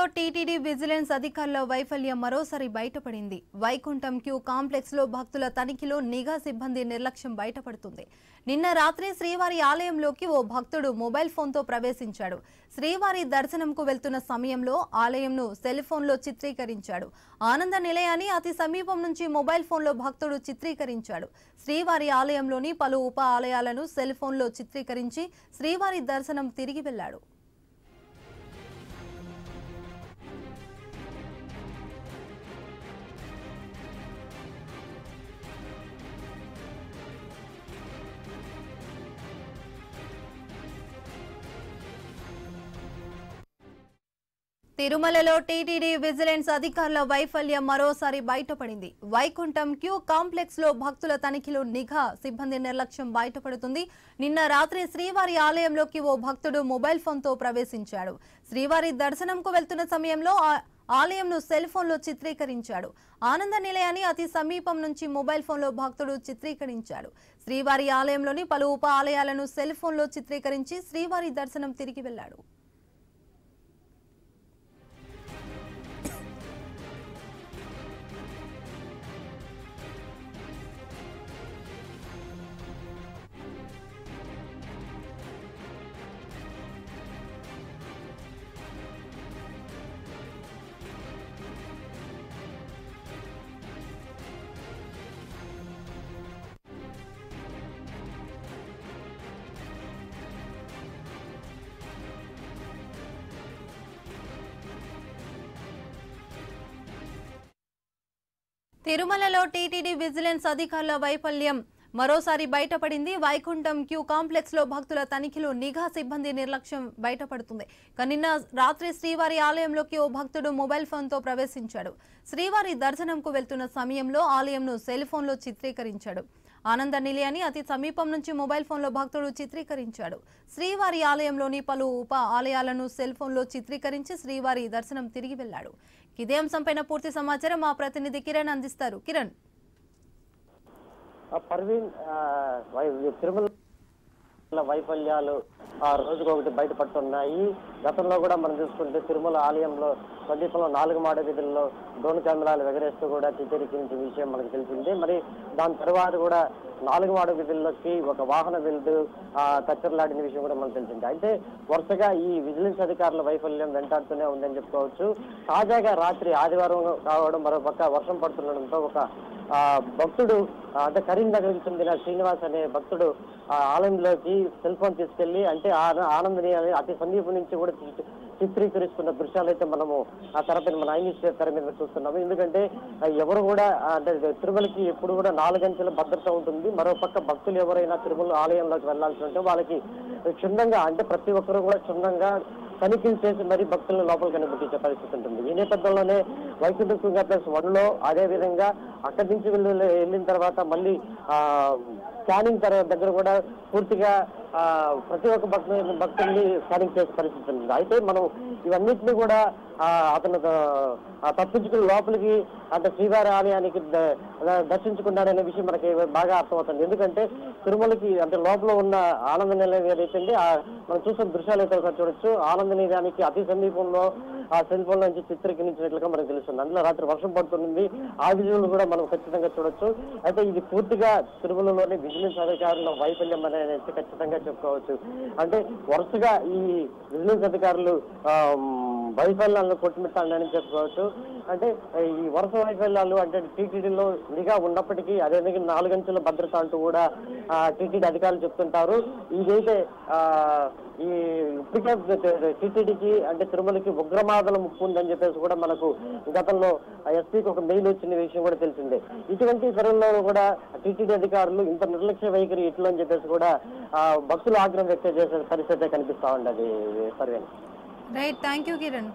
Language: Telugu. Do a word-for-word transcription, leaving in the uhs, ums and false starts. తిరుమలలో టీటీడీ విజిలెన్స్ అధికారుల వైఫల్యం మరోసారి బయటపడింది। వైకుంఠం క్యూ కాంప్లెక్స్ లో భక్తుల తనిఖీలో నిఘా సిబ్బంది నిర్లక్ష్యం బయటపడుతుంది। నిన్న రాత్రి శ్రీవారి ఆలయంలోకి ఓ భక్తుడు మొబైల్ ఫోన్ తో ప్రవేశించాడు। శ్రీవారి దర్శనంకు వెళ్తున్న సమయంలో ఆలయంను సెల్ ఫోన్ లో చిత్రీకరించాడు। ఆనంద నిలయాన్ని అతి సమీపం నుంచి మొబైల్ ఫోన్ లో భక్తుడు చిత్రీకరించాడు। శ్రీవారి ఆలయంలోని పలు ఉప ఆలయాలను సెల్ ఫోన్ లో చిత్రీకరించి శ్రీవారి దర్శనం తిరిగి వెళ్ళాడు। తిరుమలలో టీటీడీ విజిలెన్స్ అధికారుల వైఫల్యం మరోసారి బయటపడింది। వైకుంఠం క్యూ కాంప్లెక్స్ లో భక్తుల తనిఖీలో నిఘా సిబ్బంది నిర్లక్ష్యం బయటపడుతుంది। నిన్న రాత్రి శ్రీవారి ఆలయంలోకి ఓ భక్తుడు మొబైల్ ఫోన్ తో ప్రవేశించాడు। శ్రీవారి దర్శనంకు వెళ్తున్న సమయంలో ఆలయంను సెల్ ఫోన్ లో చిత్రీకరించాడు। ఆనంద నిలయాన్ని అతి సమీపం నుంచి మొబైల్ ఫోన్ లో భక్తుడు చిత్రీకరించాడు। శ్రీవారి ఆలయంలోని పలు ఉప ఆలయాలను సెల్ ఫోన్ లో చిత్రీకరించి శ్రీవారి దర్శనం తిరిగి వెళ్లాడు। తిరుమలలో టీటీడీ విజిలెన్స్ అధికారుల వైఫల్యం మరోసారి బయటపడింది। వైకుంఠం క్యూ కాంప్లెక్స్ లో భక్తుల తనిఖీలో నిఘా సిబ్బంది నిర్లక్ష్యం బయటపడుతుంది। నిన్న రాత్రి శ్రీవారి ఆలయంలోకి ఓ భక్తుడు మొబైల్ ఫోన్ తో ప్రవేశించాడు। శ్రీవారి దర్శనంకు వెళ్తున్న సమయంలో ఆలయంను సెల్ ఫోన్ లో చిత్రీకరించాడు। ఆనంద నిలయాన్ని అతి సమీపం నుంచి మొబైల్ ఫోన్ లో భక్తుడు చిత్రీకరించాడు। శ్రీవారి ఆలయంలోని పలు ఉప ఆలయాలను సెల్ ఫోన్ లో చిత్రీకరించి శ్రీవారి దర్శనం తిరిగి వెళ్లాడు। ఇదే అంశంపైన పూర్తి సమాచారం మా ప్రతినిధి కిరణ్ అందిస్తారు। కిరణ్, తిరుమల వైఫల్యాలు ఆ రోజుకొకటి బయటపడుతున్నాయి। గతంలో కూడా మనం చూసుకుంటే తిరుమల ఆలయంలో సమీపంలో నాలుగు మాడ వీధుల్లో డ్రోన్ కెమెరాలు ఎగరేస్తూ కూడా చిత్రీకరించిన విషయం మనకు తెలిసింది। మరి దాని తర్వాత కూడా నాలుగు వాడ విధుల్లోకి ఒక వాహనం వెళ్తూ ఆ కచ్చర్లాడిన విషయం కూడా మనకు తెలిసింది। అయితే వరుసగా ఈ విజిలెన్స్ అధికారుల వైఫల్యం వెంటాడుతూనే ఉందని చెప్పుకోవచ్చు। తాజాగా రాత్రి ఆదివారం కావడం మరోపక్క వర్షం పడుతుండడంతో ఒక భక్తుడు అంటే కరీంనగర్కి చెందిన శ్రీనివాస్ అనే భక్తుడు ఆ ఆలయంలోకి సెల్ ఫోన్ తీసుకెళ్లి అంటే ఆనందని అతి సమీపం నుంచి కూడా చిత్రీకరిస్తున్న దృశ్యాలు అయితే మనము ఆ తెరపైన మన ఐనిస్టర్ తెర మీద చూస్తున్నాము। ఎందుకంటే ఎవరు కూడా అంటే తిరుమలకి ఎప్పుడు కూడా నాలుగంచెల భద్రత ఉంటుంది। మరోపక్క భక్తులు ఎవరైనా తిరుమల ఆలయంలోకి వెళ్లాల్సి ఉంటే వాళ్ళకి క్షుణ్ణంగా అంటే ప్రతి ఒక్కరూ కూడా క్షుణ్ణంగా తనిఖీలు చేసి మరి భక్తులను లోపలికి అనుమతించే పరిస్థితి ఉంటుంది। ఈ నేపథ్యంలోనే వైకుంఠ సింగ ప్లస్ వన్ లో అదేవిధంగా అక్కడి నుంచి వెళ్ళి వెళ్ళిన తర్వాత మళ్ళీ ఆ స్కానింగ్ దగ్గర కూడా పూర్తిగా ప్రతి ఒక్క భక్తు భక్తుల్ని స్కానింగ్ చేసే పరిస్థితి ఉంది। అయితే మనం ఇవన్నింటినీ కూడా అతను తప్పించుకుని లోపలికి అంటే శ్రీవారి ఆలయానికి దర్శించుకున్నాడనే విషయం మనకి బాగా అర్థమవుతుంది। ఎందుకంటే తిరుమలకి అంటే లోపల ఉన్న ఆనంద నిలయం ఏదైతే మనం చూసిన దృశ్యాలు అయితే ఒకసారి చూడొచ్చు। ఆనంద నిలయానికి అతి సమీపంలో ఆ సెల్ ఫోన్ నుంచి చిత్రీకరించినట్లుగా మనకు తెలుస్తుంది। అందులో రాత్రి వర్షం పడుతుంది, ఆ విజువల్ కూడా మనం ఖచ్చితంగా చూడొచ్చు। అయితే ఇది పూర్తిగా తిరుమలలోని విజిలెన్స్ అధికారుల వైఫల్యం అనేది ఖచ్చితంగా చెప్పుకోవచ్చు। అంటే వరుసగా ఈ విజిలెన్స్ అధికారులు ఆ వైఫల్యాలను కొట్టుమిట్టాలని చెప్పుకోవచ్చు। అంటే ఈ వరుస వైఫల్యాలు అంటే టీటీడీలో నిఘా ఉన్నప్పటికీ అదేవిధంగా నాలుగంచెల భద్రత అంటూ కూడా ఆ టీటీడీ అధికారులు చెప్తుంటారు। ఇదైతే ఆ ఈ ఇప్పటికే టీటీడీకి అంటే తిరుమలకి ఉగ్రమాదల ముప్పు ఉందని చెప్పేసి కూడా మనకు గతంలో ఎస్పీకి ఒక మెయిల్ వచ్చిన విషయం కూడా తెలిసిందే। ఇటువంటి తరుణంలో కూడా టీటీడీ అధికారులు ఇంత నిర్లక్ష్య వైఖరి ఇట్లు అని చెప్పేసి కూడా ఆ భక్తులు ఆగ్రహం వ్యక్తం చేసే పరిస్థితి కనిపిస్తా ఉండదు సర్వేని। Right, thank you Kiran.